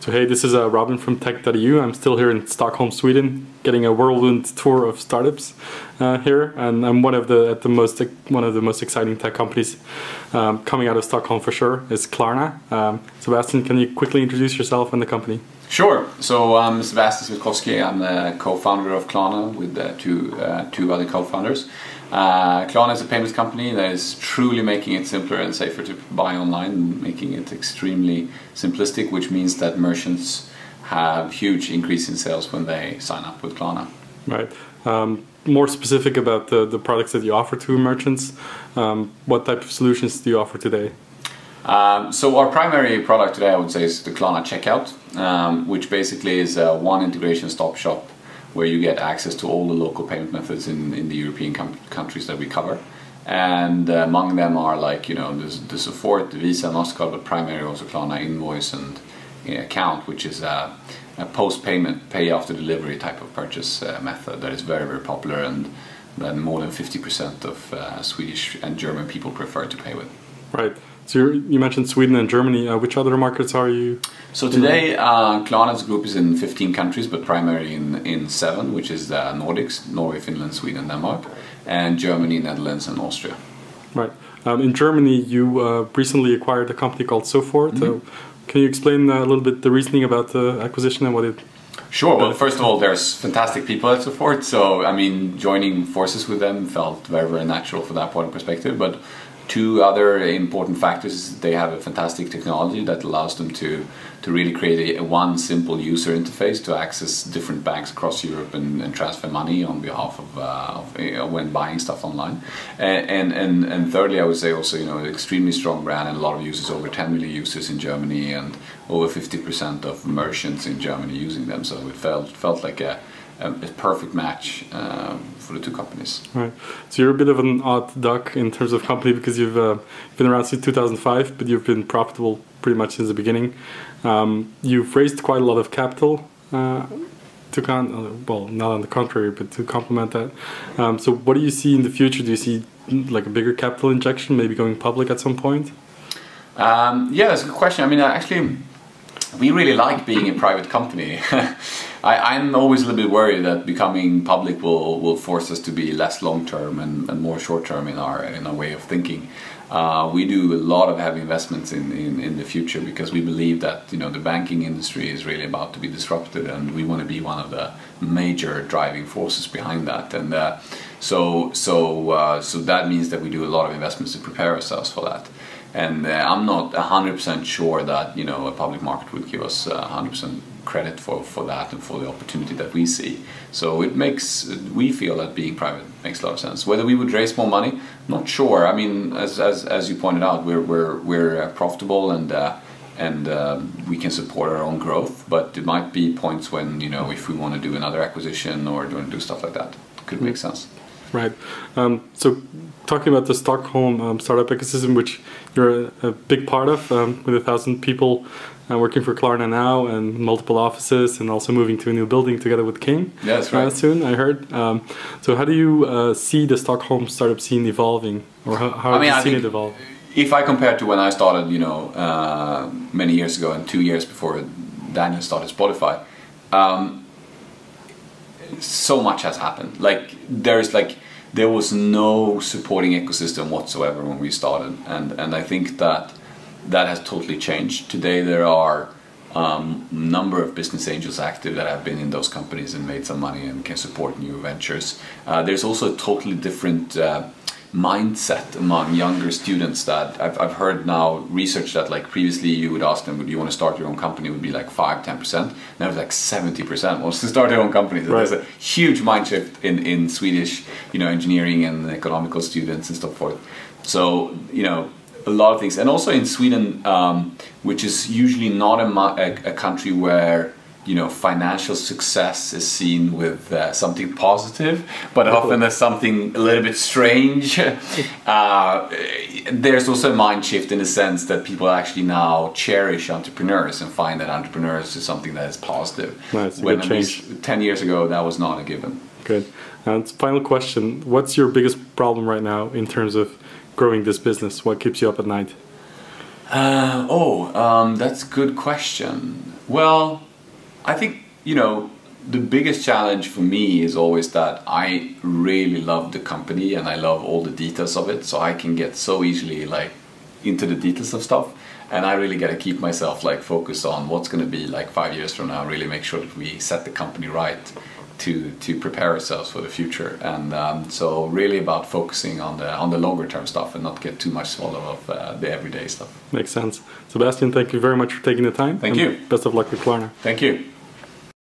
So hey, this is Robin from Tech.eu. I'm still here in Stockholm, Sweden, getting a whirlwind tour of startups here, and I'm one of the most exciting tech companies coming out of Stockholm for sure. Is Klarna. Sebastian, can you quickly introduce yourself and the company? Sure. So I'm Sebastian Siemiatkowski. I'm the co-founder of Klarna with two other co-founders. Klarna is a payments company that is truly making it simpler and safer to buy online, making it extremely simplistic, which means that merchants have huge increase in sales when they sign up with Klarna. Right. More specific about the products that you offer to merchants, what type of solutions do you offer today? So our primary product today, I would say, is the Klarna Checkout, which basically is a one integration stop shop where you get access to all the local payment methods in the European countries that we cover. And among them are, like, you know, the Sofort, the Visa, MasterCard, but primarily also Klarna Invoice and Account, which is a post-payment, pay after delivery type of purchase method that is very, very popular, and that more than 50% of Swedish and German people prefer to pay with. Right. So you mentioned Sweden and Germany. Which other markets are you? So today, Klarna's group is in 15 countries, but primarily in 7, which is the Nordics: Norway, Finland, Sweden, Denmark, and Germany, Netherlands, and Austria. Right. In Germany, you recently acquired a company called Sofort. Mm-hmm. Can you explain a little bit the reasoning about the acquisition and what it? Sure. Well, first of all, there's fantastic people at Sofort. So I mean, joining forces with them felt very, very natural for that point of perspective, but. Two other important factors is they have a fantastic technology that allows them to really create one simple user interface to access different banks across Europe and transfer money on behalf of when buying stuff online. And thirdly, I would say also, you know, an extremely strong brand and a lot of users, over 10 million users in Germany and over 50% of merchants in Germany using them. So it felt like a perfect match for the two companies. Right. So you're a bit of an odd duck in terms of company, because you've been around since 2005, but you've been profitable pretty much since the beginning. You've raised quite a lot of capital well, not on the contrary, but to complement that. So what do you see in the future? Do you see like a bigger capital injection, maybe going public at some point? Yeah, that's a good question. I mean, actually, we really like being a private company. I'm always a little bit worried that becoming public will force us to be less long-term and more short-term in our way of thinking. We do a lot of heavy investments in the future, because we believe that, you know, the banking industry is really about to be disrupted, and we want to be one of the major driving forces behind that. And so that means that we do a lot of investments to prepare ourselves for that. And I'm not 100% sure that, you know, a public market would give us 100% credit for that and for the opportunity that we see. So it makes, we feel that being private makes a lot of sense. Whether we would raise more money, not sure. I mean, as you pointed out, we're profitable, and we can support our own growth. But it might be points when, you know, if we want to do another acquisition or do stuff like that, it could make sense. Right. So talking about the Stockholm startup ecosystem, which you're a big part of, with 1,000 people working for Klarna now and multiple offices, and also moving to a new building together with King. That's right. Soon, I heard. So how do you see the Stockholm startup scene evolving, or how have you seen it evolve? If I compare to when I started, you know, many years ago, and 2 years before Daniel started Spotify, so much has happened. Like there was no supporting ecosystem whatsoever when we started, and I think that has totally changed. Today there are number of business angels active that have been in those companies and made some money and can support new ventures. There's also a totally different mindset among younger students that I've heard now research that, like, previously you would ask them, would you want to start your own company? It would be like 5-10%. Now it's like 70% wants to start their own company. So right. There's a huge mind shift in Swedish, you know, engineering and economical students and so forth. So, you know, a lot of things. And also in Sweden, which is usually not a country where, you know, financial success is seen with something positive, but often as something a little bit strange. There's also a mind shift in the sense that people actually now cherish entrepreneurs and find that entrepreneurs is something that is positive. Nice, when at least 10 years ago that was not a given. Good. And final question, what's your biggest problem right now in terms of growing this business? What keeps you up at night? That's a good question. Well, I think, you know, the biggest challenge for me is always that I really love the company and I love all the details of it, so I can get so easily like into the details of stuff, and I really gotta keep myself like focused on what's gonna be like 5 years from now, really make sure that we set the company right to prepare ourselves for the future. And so really about focusing on the longer term stuff and not get too much swallow of the everyday stuff. Makes sense. Sebastian, thank you very much for taking the time. Thank you. Best of luck with Klarna. Thank you.